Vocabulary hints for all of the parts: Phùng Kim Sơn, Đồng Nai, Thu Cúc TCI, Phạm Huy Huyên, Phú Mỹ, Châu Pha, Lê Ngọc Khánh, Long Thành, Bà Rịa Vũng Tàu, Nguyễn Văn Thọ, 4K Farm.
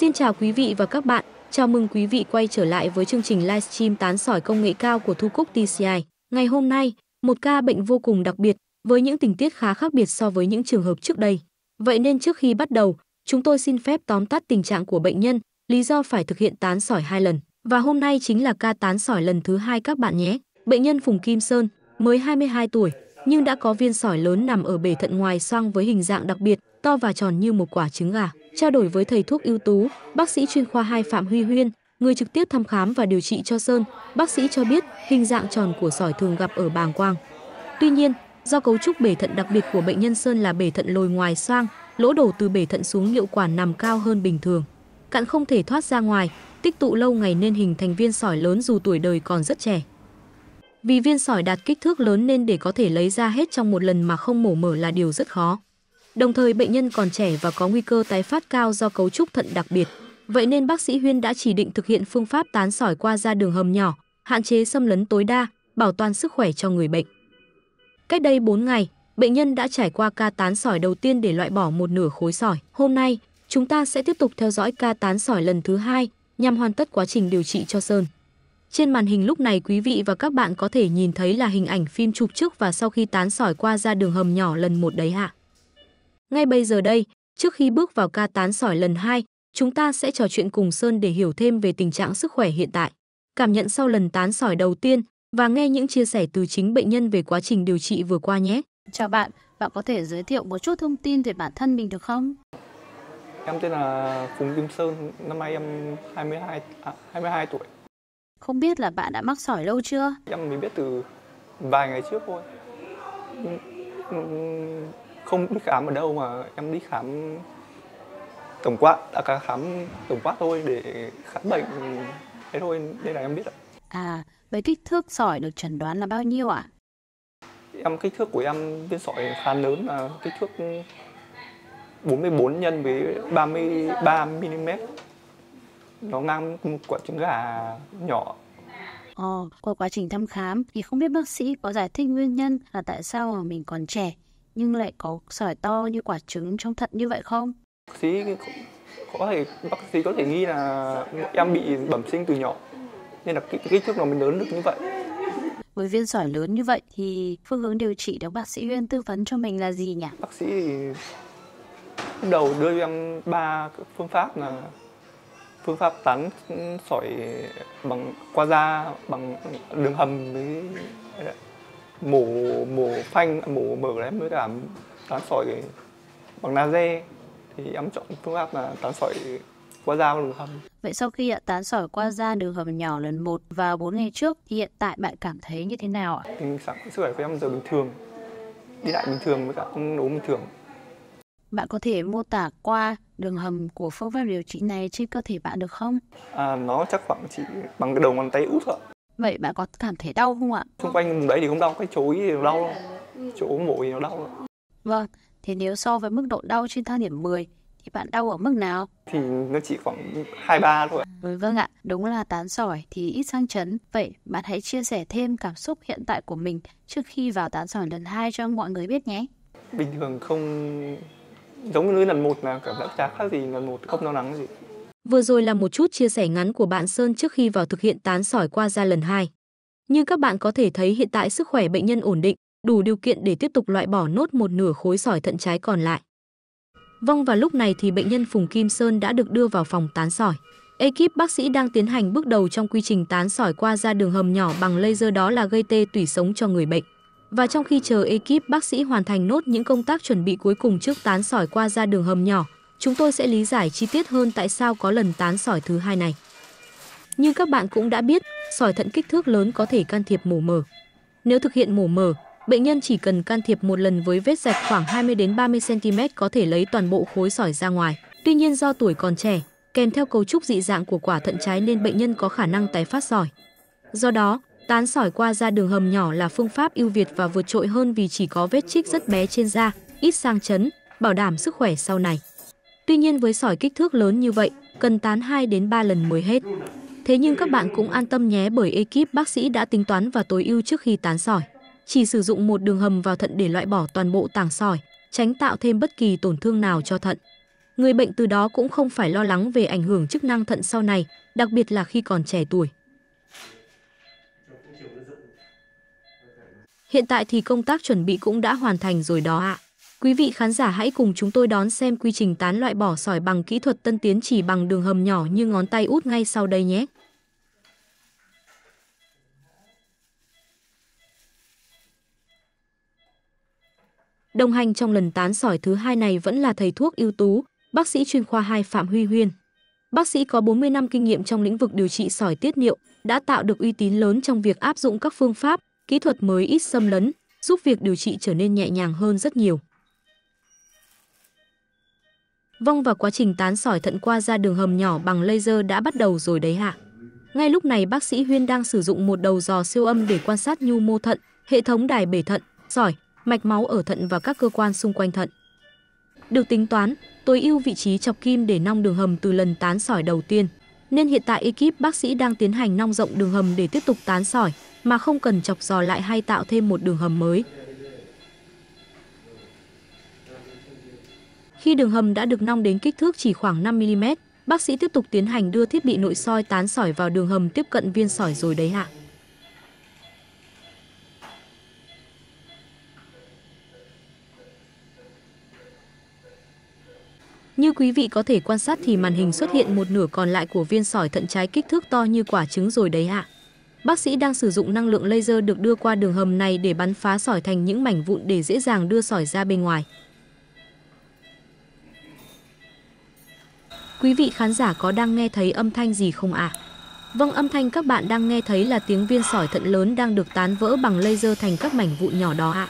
Xin chào quý vị và các bạn, chào mừng quý vị quay trở lại với chương trình livestream tán sỏi công nghệ cao của Thu Cúc TCI. Ngày hôm nay, một ca bệnh vô cùng đặc biệt với những tình tiết khá khác biệt so với những trường hợp trước đây. Vậy nên trước khi bắt đầu, chúng tôi xin phép tóm tắt tình trạng của bệnh nhân, lý do phải thực hiện tán sỏi 2 lần. Và hôm nay chính là ca tán sỏi lần thứ 2 các bạn nhé. Bệnh nhân Phùng Kim Sơn, mới 22 tuổi, nhưng đã có viên sỏi lớn nằm ở bể thận ngoài xoang với hình dạng đặc biệt, to và tròn như một quả trứng gà. Trao đổi với thầy thuốc ưu tú, bác sĩ chuyên khoa 2 Phạm Huy Huyên, người trực tiếp thăm khám và điều trị cho Sơn, bác sĩ cho biết hình dạng tròn của sỏi thường gặp ở bàng quang. Tuy nhiên, do cấu trúc bể thận đặc biệt của bệnh nhân Sơn là bể thận lồi ngoài xoang, lỗ đổ từ bể thận xuống niệu quản nằm cao hơn bình thường. Cặn không thể thoát ra ngoài, tích tụ lâu ngày nên hình thành viên sỏi lớn dù tuổi đời còn rất trẻ. Vì viên sỏi đạt kích thước lớn nên để có thể lấy ra hết trong một lần mà không mổ mở là điều rất khó. Đồng thời bệnh nhân còn trẻ và có nguy cơ tái phát cao do cấu trúc thận đặc biệt. Vậy nên bác sĩ Huyên đã chỉ định thực hiện phương pháp tán sỏi qua ra đường hầm nhỏ, hạn chế xâm lấn tối đa, bảo toàn sức khỏe cho người bệnh. Cách đây 4 ngày, bệnh nhân đã trải qua ca tán sỏi đầu tiên để loại bỏ một nửa khối sỏi. Hôm nay, chúng ta sẽ tiếp tục theo dõi ca tán sỏi lần thứ 2 nhằm hoàn tất quá trình điều trị cho Sơn. Trên màn hình lúc này quý vị và các bạn có thể nhìn thấy là hình ảnh phim chụp trước và sau khi tán sỏi qua ra đường hầm nhỏ lần 1 đấy ạ. Ngay bây giờ đây, trước khi bước vào ca tán sỏi lần 2, chúng ta sẽ trò chuyện cùng Sơn để hiểu thêm về tình trạng sức khỏe hiện tại, cảm nhận sau lần tán sỏi đầu tiên và nghe những chia sẻ từ chính bệnh nhân về quá trình điều trị vừa qua nhé. Chào bạn, bạn có thể giới thiệu một chút thông tin về bản thân mình được không? Em tên là Phùng Kim Sơn, năm nay em 22 tuổi. Không biết là bạn đã mắc sỏi lâu chưa? Em mới biết từ vài ngày trước thôi. Không đi khám ở đâu mà em đi khám tổng quát, đã khám tổng quát thôi để khám bệnh, thế thôi nên là em biết ạ. À, với kích thước sỏi được chẩn đoán là bao nhiêu ạ? Em kích thước của em viên sỏi khá lớn, là kích thước 44 nhân với 33 mm. Nó ngang một quả trứng gà nhỏ. Qua quá trình thăm khám thì không biết bác sĩ có giải thích nguyên nhân là tại sao mà mình còn trẻ nhưng lại có sỏi to như quả trứng trong thận như vậy không? Bác sĩ có thể nghi là em bị bẩm sinh từ nhỏ nên là kích thước nó mới lớn được như vậy. Với viên sỏi lớn như vậy thì phương hướng điều trị được bác sĩ Huyên tư vấn cho mình là gì nhỉ? Bác sĩ thì lúc đầu đưa em 3 phương pháp là phương pháp tán sỏi bằng qua da, bằng đường hầm với mổ phanh, mổ mở đấy, mới cả tán sỏi bằng laser. Thì em chọn phương pháp là tán sỏi qua da đường hầm. Vậy sau khi tán sỏi qua da đường hầm nhỏ lần 1 và 4 ngày trước thì hiện tại bạn cảm thấy như thế nào ạ? Tình trạng sức khỏe của em giờ bình thường, đi lại bình thường với cả không ốm bình thường. Bạn có thể mô tả qua đường hầm của phương pháp điều trị này trên cơ thể bạn được không? Nó chắc khoảng chỉ bằng cái đầu ngón tay út thôi. Vậy bạn có cảm thấy đau không ạ? Xung quanh vùng đấy thì không đau, cái chỗ ý thì nó đau, chỗ mổ thì nó đau. Vâng, thế nếu so với mức độ đau trên thang điểm 10 thì bạn đau ở mức nào? Thì nó chỉ khoảng 2-3 thôi. Vâng ạ, đúng là tán sỏi thì ít sang chấn. Vậy bạn hãy chia sẻ thêm cảm xúc hiện tại của mình trước khi vào tán sỏi lần 2 cho mọi người biết nhé. Bình thường không... giống như lần 1 là cảm giác chả khác gì lần 1, không lo lắng gì. Vừa rồi là một chút chia sẻ ngắn của bạn Sơn trước khi vào thực hiện tán sỏi qua da lần 2. Như các bạn có thể thấy hiện tại sức khỏe bệnh nhân ổn định, đủ điều kiện để tiếp tục loại bỏ nốt một nửa khối sỏi thận trái còn lại. Vâng, và lúc này thì bệnh nhân Phùng Kim Sơn đã được đưa vào phòng tán sỏi. Ekip bác sĩ đang tiến hành bước đầu trong quy trình tán sỏi qua da đường hầm nhỏ bằng laser, đó là gây tê tủy sống cho người bệnh. Và trong khi chờ ekip bác sĩ hoàn thành nốt những công tác chuẩn bị cuối cùng trước tán sỏi qua da đường hầm nhỏ, chúng tôi sẽ lý giải chi tiết hơn tại sao có lần tán sỏi thứ 2 này. Như các bạn cũng đã biết, sỏi thận kích thước lớn có thể can thiệp mổ mở. Nếu thực hiện mổ mở, bệnh nhân chỉ cần can thiệp một lần với vết rạch khoảng 20 đến 30 cm, có thể lấy toàn bộ khối sỏi ra ngoài. Tuy nhiên do tuổi còn trẻ, kèm theo cấu trúc dị dạng của quả thận trái nên bệnh nhân có khả năng tái phát sỏi. Do đó, tán sỏi qua da đường hầm nhỏ là phương pháp ưu việt và vượt trội hơn vì chỉ có vết chích rất bé trên da, ít sang chấn, bảo đảm sức khỏe sau này. Tuy nhiên với sỏi kích thước lớn như vậy, cần tán 2 đến 3 lần mới hết. Thế nhưng các bạn cũng an tâm nhé, bởi ekip bác sĩ đã tính toán và tối ưu trước khi tán sỏi. Chỉ sử dụng một đường hầm vào thận để loại bỏ toàn bộ tảng sỏi, tránh tạo thêm bất kỳ tổn thương nào cho thận. người bệnh từ đó cũng không phải lo lắng về ảnh hưởng chức năng thận sau này, đặc biệt là khi còn trẻ tuổi. Hiện tại thì công tác chuẩn bị cũng đã hoàn thành rồi đó ạ. Quý vị khán giả hãy cùng chúng tôi đón xem quy trình tán loại bỏ sỏi bằng kỹ thuật tân tiến chỉ bằng đường hầm nhỏ như ngón tay út ngay sau đây nhé. Đồng hành trong lần tán sỏi thứ hai này vẫn là thầy thuốc ưu tú, bác sĩ chuyên khoa 2 Phạm Huy Huyên. Bác sĩ có 40 năm kinh nghiệm trong lĩnh vực điều trị sỏi tiết niệu, đã tạo được uy tín lớn trong việc áp dụng các phương pháp, kỹ thuật mới ít xâm lấn, giúp việc điều trị trở nên nhẹ nhàng hơn rất nhiều. Vâng, và quá trình tán sỏi thận qua ra đường hầm nhỏ bằng laser đã bắt đầu rồi đấy ạ. Ngay lúc này bác sĩ Huyên đang sử dụng một đầu dò siêu âm để quan sát nhu mô thận, hệ thống đài bể thận, sỏi, mạch máu ở thận và các cơ quan xung quanh thận. Được tính toán, tối ưu vị trí chọc kim để nong đường hầm từ lần tán sỏi đầu tiên, nên hiện tại ekip bác sĩ đang tiến hành nong rộng đường hầm để tiếp tục tán sỏi mà không cần chọc dò lại hay tạo thêm một đường hầm mới. Khi đường hầm đã được nong đến kích thước chỉ khoảng 5 mm, bác sĩ tiếp tục tiến hành đưa thiết bị nội soi tán sỏi vào đường hầm tiếp cận viên sỏi rồi đấy ạ. Như quý vị có thể quan sát thì màn hình xuất hiện một nửa còn lại của viên sỏi thận trái kích thước to như quả trứng rồi đấy ạ. Bác sĩ đang sử dụng năng lượng laser được đưa qua đường hầm này để bắn phá sỏi thành những mảnh vụn để dễ dàng đưa sỏi ra bên ngoài. Quý vị khán giả có đang nghe thấy âm thanh gì không ạ? Vâng, âm thanh các bạn đang nghe thấy là tiếng viên sỏi thận lớn đang được tán vỡ bằng laser thành các mảnh vụn nhỏ đó ạ.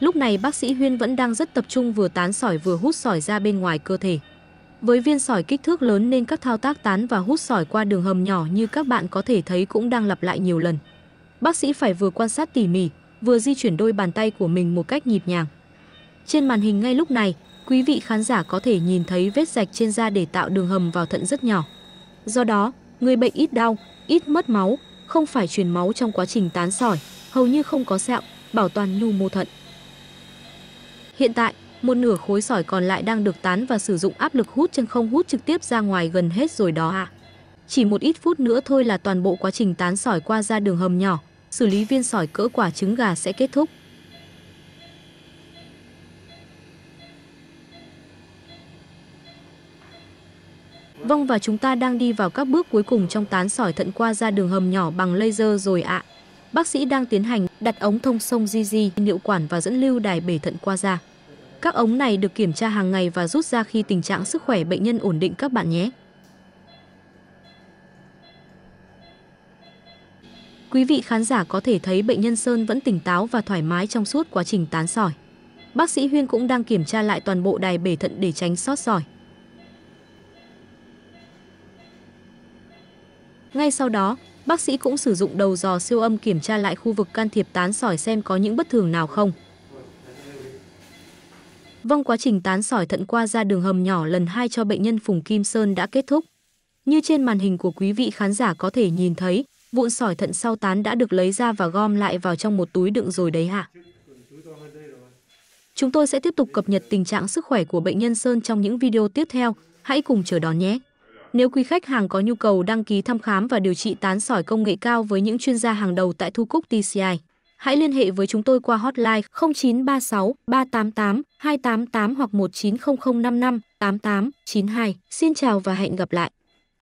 Lúc này bác sĩ Huyên vẫn đang rất tập trung vừa tán sỏi vừa hút sỏi ra bên ngoài cơ thể. Với viên sỏi kích thước lớn nên các thao tác tán và hút sỏi qua đường hầm nhỏ như các bạn có thể thấy cũng đang lặp lại nhiều lần. Bác sĩ phải vừa quan sát tỉ mỉ, vừa di chuyển đôi bàn tay của mình một cách nhịp nhàng. Trên màn hình ngay lúc này, quý vị khán giả có thể nhìn thấy vết rạch trên da để tạo đường hầm vào thận rất nhỏ. Do đó, người bệnh ít đau, ít mất máu, không phải truyền máu trong quá trình tán sỏi, hầu như không có sẹo, bảo toàn nhu mô thận. Hiện tại, một nửa khối sỏi còn lại đang được tán và sử dụng áp lực hút chân không hút trực tiếp ra ngoài gần hết rồi đó ạ. Chỉ một ít phút nữa thôi là toàn bộ quá trình tán sỏi qua ra đường hầm nhỏ, xử lý viên sỏi cỡ quả trứng gà sẽ kết thúc. Vâng, và chúng ta đang đi vào các bước cuối cùng trong tán sỏi thận qua ra đường hầm nhỏ bằng laser rồi ạ. Bác sĩ đang tiến hành đặt ống thông sông di di niệu quản và dẫn lưu đài bể thận qua ra. Các ống này được kiểm tra hàng ngày và rút ra khi tình trạng sức khỏe bệnh nhân ổn định các bạn nhé. Quý vị khán giả có thể thấy bệnh nhân Sơn vẫn tỉnh táo và thoải mái trong suốt quá trình tán sỏi. Bác sĩ Huyên cũng đang kiểm tra lại toàn bộ đài bể thận để tránh sót sỏi. Ngay sau đó, bác sĩ cũng sử dụng đầu dò siêu âm kiểm tra lại khu vực can thiệp tán sỏi xem có những bất thường nào không. Vâng, quá trình tán sỏi thận qua ra đường hầm nhỏ lần 2 cho bệnh nhân Phùng Kim Sơn đã kết thúc. Như trên màn hình của quý vị khán giả có thể nhìn thấy, vụn sỏi thận sau tán đã được lấy ra và gom lại vào trong một túi đựng rồi đấy ạ. Chúng tôi sẽ tiếp tục cập nhật tình trạng sức khỏe của bệnh nhân Sơn trong những video tiếp theo, hãy cùng chờ đón nhé. Nếu quý khách hàng có nhu cầu đăng ký thăm khám và điều trị tán sỏi công nghệ cao với những chuyên gia hàng đầu tại Thu Cúc TCI, hãy liên hệ với chúng tôi qua hotline 0936 388 288 hoặc 190055 8892. Xin chào và hẹn gặp lại.